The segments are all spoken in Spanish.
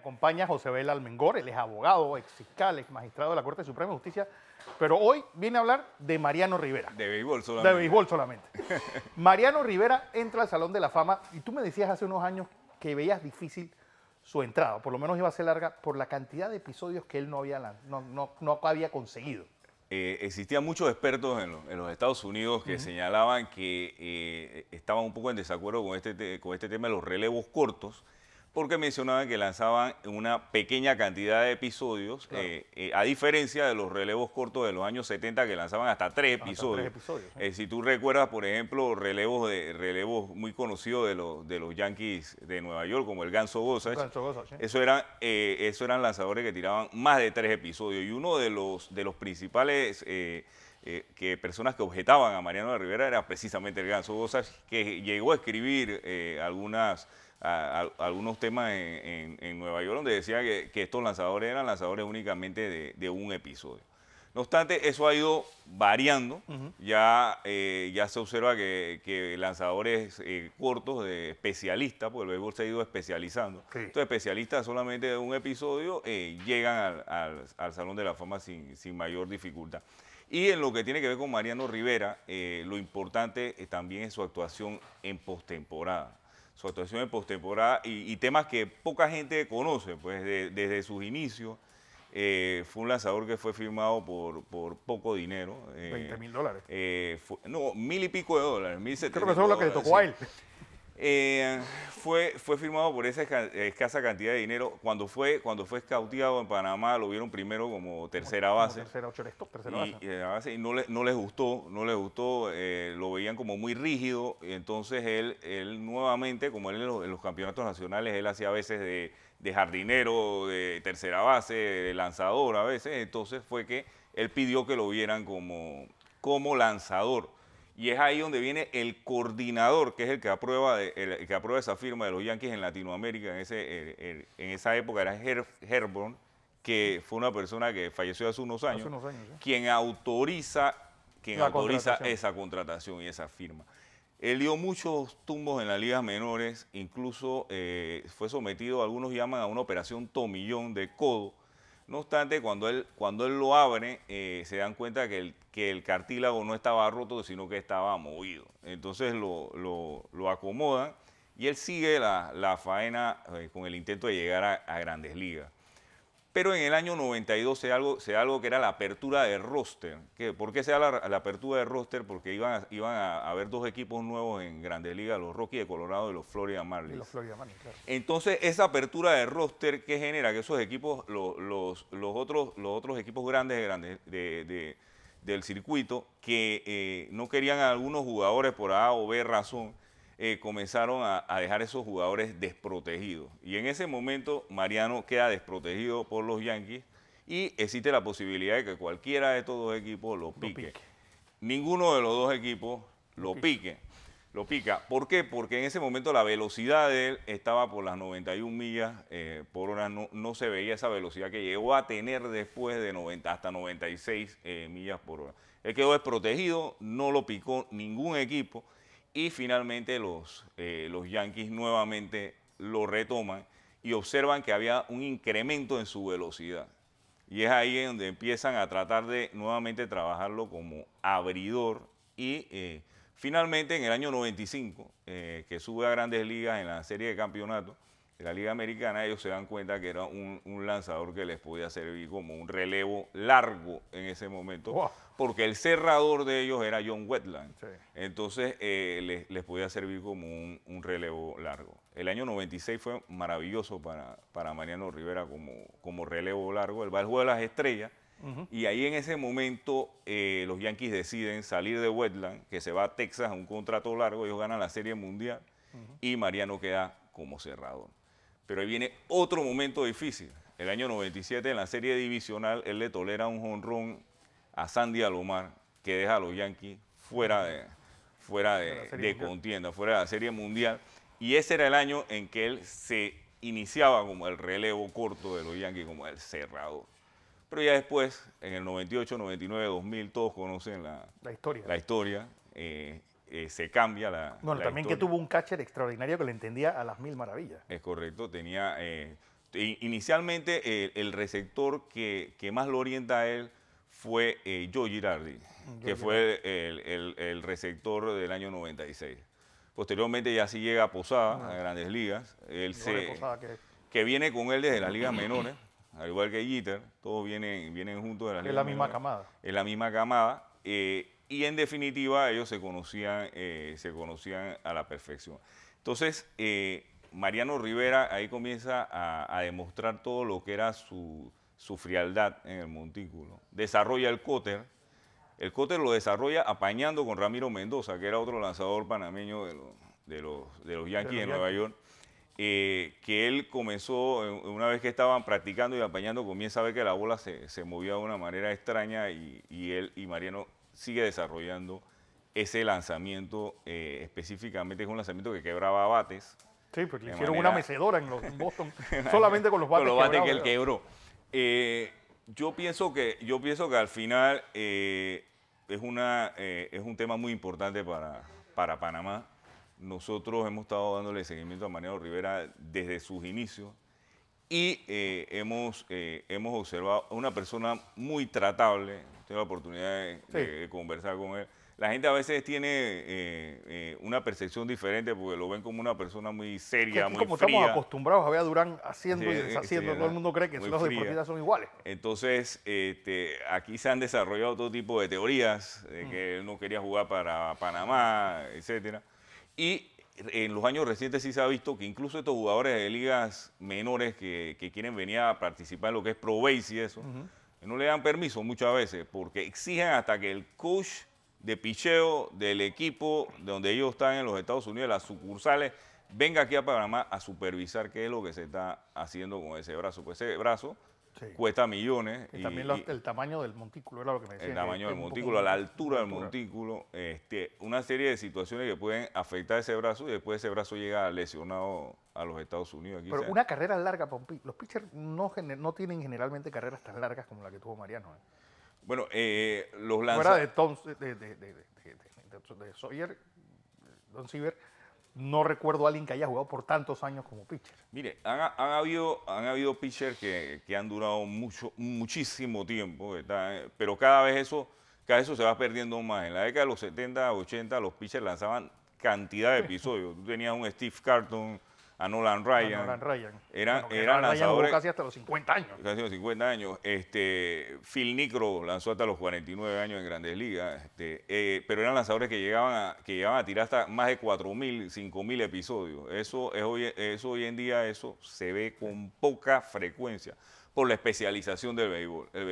acompaña José Almengor, él es abogado, ex fiscal, ex magistrado de la Corte Suprema de Justicia, pero hoy viene a hablar de Mariano Rivera. De béisbol solamente. De béisbol solamente. Mariano Rivera entra al Salón de la Fama y tú me decías hace unos años que veías difícil su entrada, por lo menos iba a ser larga por la cantidad de episodios que él no había conseguido. Existían muchos expertos en los Estados Unidos que señalaban que estaban un poco en desacuerdo con este tema de los relevos cortos, porque mencionaban que lanzaban una pequeña cantidad de episodios, claro, a diferencia de los relevos cortos de los años 70 que lanzaban hasta 3 episodios. Si tú recuerdas, por ejemplo, relevos muy conocidos de los Yankees de Nueva York, como el Ganso Gossage, esos eran lanzadores que tiraban más de 3 episodios. Y uno de los principales personas que objetaban a Mariano Rivera era precisamente el Ganso Gossage, que llegó a escribir algunos temas en Nueva York, donde decía que estos lanzadores eran lanzadores únicamente de un episodio. No obstante, eso ha ido variando. Ya se observa que lanzadores cortos, de especialistas, porque el béisbol se ha ido especializando. Sí. Entonces, especialistas solamente de un episodio llegan al Salón de la Fama sin mayor dificultad. Y en lo que tiene que ver con Mariano Rivera, lo importante también es su actuación en postemporada. Su actuación en postemporada y temas que poca gente conoce, pues desde sus inicios. Fue un lanzador que fue firmado por poco dinero. $20.000. No, $1.000 y pico, $1.700. Creo que eso es lo que le tocó a él. Fue firmado por esa escasa cantidad de dinero. Cuando fue escauteado en Panamá, lo vieron primero como tercera base. Tercera base. Y no les gustó, lo veían como muy rígido. Entonces él nuevamente, como él en los campeonatos nacionales, él hacía a veces de jardinero, de tercera base, de lanzador a veces. Entonces fue que él pidió que lo vieran como lanzador. Y es ahí donde viene el coordinador, que es el que aprueba esa firma de los Yankees en Latinoamérica. En esa época era Herborn, que fue una persona que falleció hace unos años, ¿sí? quien autoriza esa contratación y esa firma. Él dio muchos tumbos en las ligas menores, incluso fue sometido, algunos llaman, a una operación tomillón de codo. No obstante, cuando él lo abre, se dan cuenta que el cartílago no estaba roto, sino que estaba movido. Entonces lo acomodan y él sigue la faena con el intento de llegar a Grandes Ligas. Pero en el año 92 se da algo que era la apertura de roster. ¿Por qué se da la apertura de roster? Porque iban a haber 2 equipos nuevos en Grandes Ligas, los Rockies de Colorado y los Florida Marlins. Claro. Entonces, esa apertura de roster, ¿qué genera? Que esos equipos, los otros equipos grandes del circuito, que no querían a algunos jugadores por A o B razón, comenzaron a dejar esos jugadores desprotegidos. Y en ese momento Mariano queda desprotegido por los Yankees y existe la posibilidad de que cualquiera de estos 2 equipos lo pique. Ninguno de los 2 equipos lo pica. ¿Por qué? Porque en ese momento la velocidad de él estaba por las 91 millas por hora. No se veía esa velocidad que llegó a tener después de 90 hasta 96 millas por hora. Él quedó desprotegido, no lo picó ningún equipo. Y finalmente los Yankees nuevamente lo retoman y observan que había un incremento en su velocidad. Y es ahí donde empiezan a tratar de nuevamente trabajarlo como abridor. Y finalmente en el año 95, que sube a Grandes Ligas en la serie de campeonato de la Liga Americana, ellos se dan cuenta que era un lanzador que les podía servir como un relevo largo en ese momento, wow, porque el cerrador de ellos era John Wetland. Sí. Entonces les podía servir como un relevo largo. El año 96 fue maravilloso para Mariano Rivera como relevo largo. Él va al Juego de las Estrellas, y ahí en ese momento los Yankees deciden salir de Wetland, que se va a Texas a un contrato largo, ellos ganan la Serie Mundial, y Mariano queda como cerrador. Pero ahí viene otro momento difícil. El año 97, en la serie divisional, él le tolera un jonrón a Sandy Alomar, que deja a los Yankees fuera de contienda, fuera de la Serie Mundial. Y ese era el año en que él se iniciaba como el relevo corto de los Yankees, como el cerrador. Pero ya después, en el 98, 99, 2000, todos conocen la historia. Se cambia la. Bueno, la también historia. Que tuvo un catcher extraordinario que le entendía a las mil maravillas. Es correcto, tenía Inicialmente el receptor que más lo orienta a él fue Joe Girardi, fue el receptor del año 96. Posteriormente ya sí llega a Posada, a Grandes Ligas, que viene con él desde las ligas menores, al igual que Jeter, todos vienen juntos de las ligas menores. Es la misma camada. Y en definitiva ellos se conocían a la perfección. Entonces, Mariano Rivera ahí comienza a demostrar todo lo que era su frialdad en el montículo. Desarrolla el cutter. El cutter lo desarrolla apañando con Ramiro Mendoza, que era otro lanzador panameño de los Yankees de Nueva York, que él comenzó, una vez que estaban practicando y apañando, comienza a ver que la bola se movía de una manera extraña y Mariano sigue desarrollando ese lanzamiento, específicamente es un lanzamiento que quebraba bates. Sí, porque le hicieron una mecedora en Boston, solamente con los bates que él quebró. Yo pienso que al final es un tema muy importante para Panamá. Nosotros hemos estado dándole seguimiento a Mariano Rivera desde sus inicios y hemos observado a una persona muy tratable. Tengo la oportunidad de conversar con él. La gente a veces tiene una percepción diferente porque lo ven como una persona muy seria, muy fría. Como estamos acostumbrados a ver a Durán haciendo y deshaciendo, todo el mundo cree que los deportistas son iguales. Entonces, aquí se han desarrollado todo tipo de teorías, de que él no quería jugar para Panamá, etcétera. Y en los años recientes sí se ha visto que incluso estos jugadores de ligas menores que quieren venir a participar en lo que es Pro-Base y eso, no le dan permiso muchas veces porque exigen hasta que el coach de picheo del equipo de donde ellos están en los Estados Unidos, las sucursales, venga aquí a Panamá a supervisar qué es lo que se está haciendo con ese brazo. Pues ese brazo cuesta millones. Y también el tamaño del montículo, era lo que me decían. El tamaño del montículo, la altura del montículo, una serie de situaciones que pueden afectar ese brazo y después ese brazo llega lesionado a los Estados Unidos. Aquí una carrera larga, los pitchers no tienen generalmente carreras tan largas como la que tuvo Mariano. Bueno, los lanzadores... Fuera de Sawyer, Don Siever, no recuerdo a alguien que haya jugado por tantos años como pitcher. Mire, han habido pitchers que han durado muchísimo tiempo, pero cada vez eso se va perdiendo más. En la década de los 70, 80, los pitchers lanzaban cantidad de episodios. Tú tenías un Steve Carlton, a Nolan Ryan. Eran lanzadores. Casi hasta los 50 años. Casi los 50 años. Phil Nicro lanzó hasta los 49 años en Grandes Ligas. Pero eran lanzadores que llegaban a tirar hasta más de 4.000, 5.000 episodios. Hoy en día se ve con poca frecuencia por la especialización del béisbol. El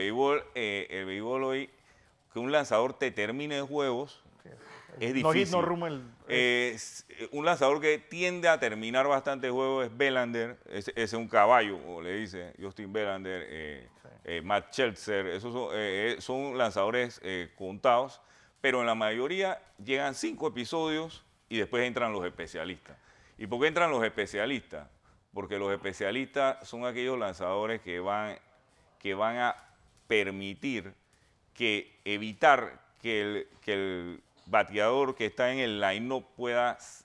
béisbol hoy, que un lanzador te termine juegos. Es difícil. Un lanzador que tiende a terminar bastante juegos es Verlander, ese es un caballo, como le dice Justin Verlander, Matt Scheltzer, esos son lanzadores contados, pero en la mayoría llegan 5 episodios y después entran los especialistas. ¿Y por qué entran los especialistas? Porque los especialistas son aquellos lanzadores que van a permitir evitar que el bateador que está en el line-up pueda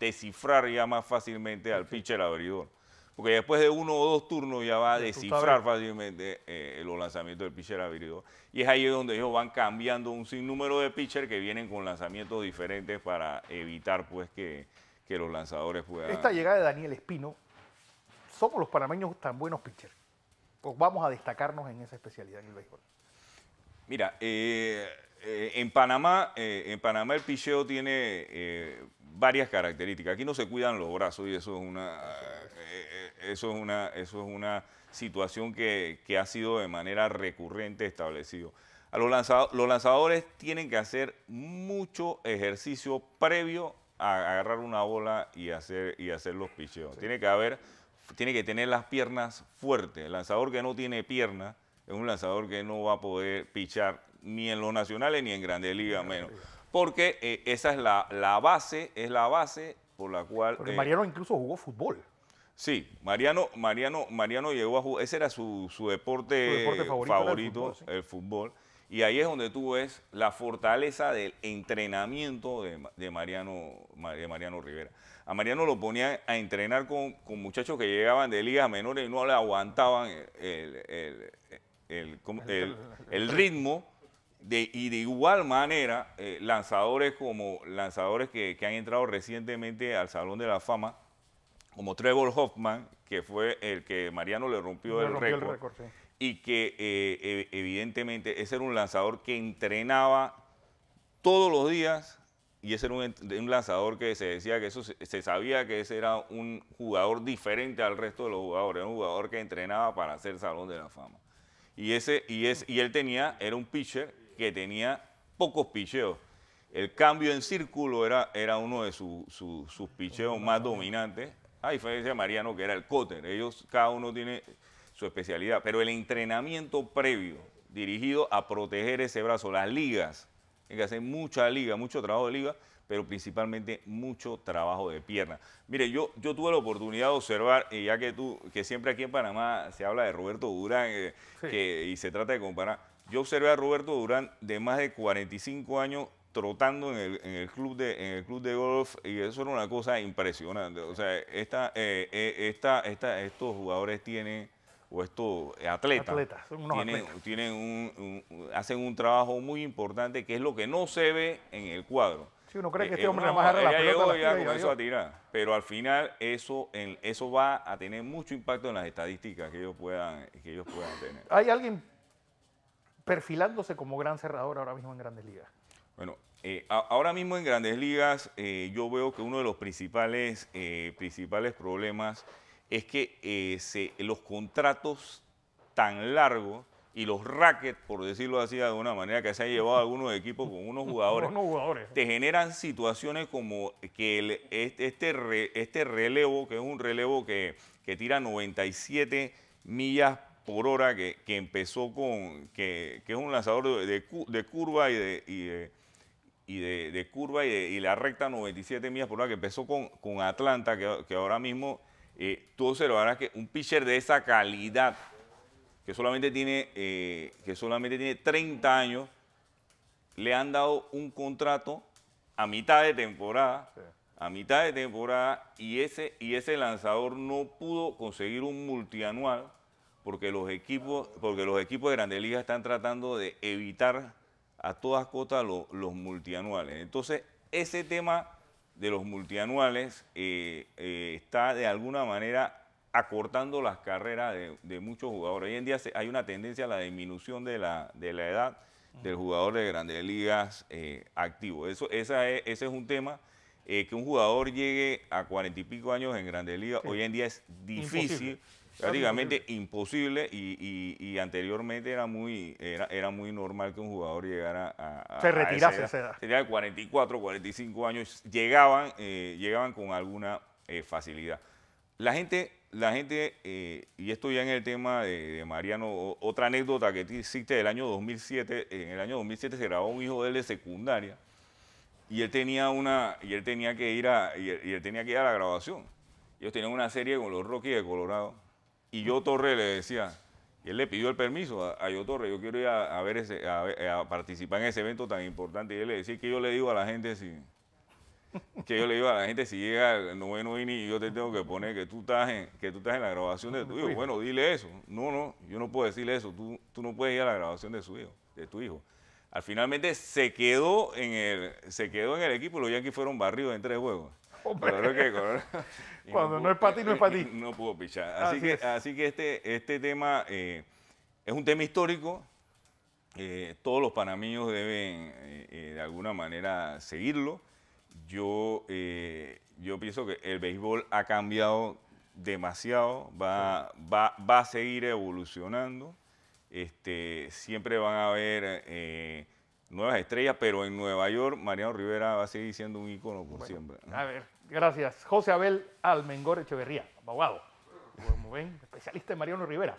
descifrar ya más fácilmente al pitcher abridor. Porque después de 1 o 2 turnos ya va a descifrar fácilmente los lanzamientos del pitcher abridor. Y es ahí donde ellos van cambiando un sinnúmero de pitchers que vienen con lanzamientos diferentes para evitar pues que los lanzadores puedan... Esta llegada de Daniel Espino, ¿somos los panameños tan buenos pitchers? ¿O vamos a destacarnos en esa especialidad en el béisbol? Mira, en Panamá el picheo tiene varias características. Aquí no se cuidan los brazos y eso es una situación que ha sido de manera recurrente establecido. Los lanzadores tienen que hacer mucho ejercicio previo a agarrar una bola y hacer los picheos. Sí. Tiene que tener las piernas fuertes. El lanzador que no tiene piernas es un lanzador que no va a poder pichar ni en los nacionales ni en Grandes Ligas menos. Porque esa es la base por la cual... Porque Mariano incluso jugó fútbol. Sí, Mariano llegó a jugar, ese era su deporte favorito, el fútbol. Y ahí es donde tú ves la fortaleza del entrenamiento de Mariano Rivera. a Mariano lo ponían a entrenar con muchachos que llegaban de ligas menores y no le aguantaban el ritmo. Y de igual manera, lanzadores como lanzadores que han entrado recientemente al Salón de la Fama, como Trevor Hoffman, que fue el que Mariano le rompió el récord, sí. Y que evidentemente ese era un lanzador que entrenaba todos los días, y ese era un lanzador que se decía que se sabía que ese era un jugador diferente al resto de los jugadores, era un jugador que entrenaba para hacer Salón de la Fama. Y él tenía, era un pitcher que tenía pocos picheos. El cambio en círculo era uno de sus picheos más dominantes, a diferencia de Mariano, que era el cutter. Ellos, cada uno tiene su especialidad, pero el entrenamiento previo dirigido a proteger ese brazo, las ligas, hay que hacer mucha liga, mucho trabajo de liga, pero principalmente mucho trabajo de pierna. Mire, yo tuve la oportunidad de observar, ya que siempre aquí en Panamá se habla de Roberto Durán, sí, y se trata de comparar. Yo observé a Roberto Durán de más de 45 años trotando en el club de golf, y eso era una cosa impresionante. O sea, estos jugadores tienen, o estos atletas hacen un trabajo muy importante, que es lo que no se ve en el cuadro. Si uno cree que este hombre nada más agarra la pelota, ya comenzó a tirar, pero al final eso va a tener mucho impacto en las estadísticas que ellos puedan tener. ¿Hay alguien perfilándose como gran cerrador ahora mismo en Grandes Ligas? Bueno, ahora mismo en Grandes Ligas yo veo que uno de los principales problemas es que los contratos tan largos y los rackets, por decirlo así de alguna manera, que se han llevado a algunos equipos con unos jugadores, te generan situaciones como que este relevo, que es un relevo que tira 97 millas por hora, que empezó con, que es un lanzador de curva y la recta 97 millas por hora, que empezó con Atlanta, que ahora mismo tú observarás que un pitcher de esa calidad, que solamente tiene 30 años, le han dado un contrato a mitad de temporada, sí, y ese lanzador no pudo conseguir un multianual porque los equipos de Grandes Ligas están tratando de evitar a todas costas los multianuales. Entonces, ese tema de los multianuales está de alguna manera acortando las carreras de muchos jugadores. Hoy en día hay una tendencia a la disminución de la edad del jugador de Grandes Ligas activo. Ese es un tema. Que un jugador llegue a 40 y pico años en Grandes Ligas, sí, hoy en día es difícil, prácticamente imposible, y anteriormente era muy normal que un jugador llegara a se retirase a esa edad. Sería de 44, 45 años, llegaban con alguna facilidad. La gente y esto ya en el tema de Mariano, otra anécdota que existe del año 2007, en el año 2007 se grabó un hijo de él de secundaria y él tenía que ir a la grabación. Ellos tenían una serie con los Rockies de Colorado y Joe Torre le decía, y él le pidió el permiso a Joe Torre, yo quiero ir a participar en ese evento tan importante, y él le decía que yo le digo a la gente si llega el noveno inning y yo te tengo que poner que tú estás en la grabación de tu hijo. Bueno, dile eso. No, yo no puedo decirle eso. Tú no puedes ir a la grabación de tu hijo. Al finalmente se quedó en el equipo y los Yankees fueron barridos en 3 juegos. Cuando no es para ti, no es para ti. No pudo pichar. Así que este tema es un tema histórico. Todos los panameños deben de alguna manera seguirlo. Yo pienso que el béisbol ha cambiado demasiado, va a seguir evolucionando. Siempre van a haber nuevas estrellas, pero en Nueva York Mariano Rivera va a seguir siendo un ícono por siempre. A ver, gracias. José Almengor Echeverría, abogado, como ven, especialista en Mariano Rivera.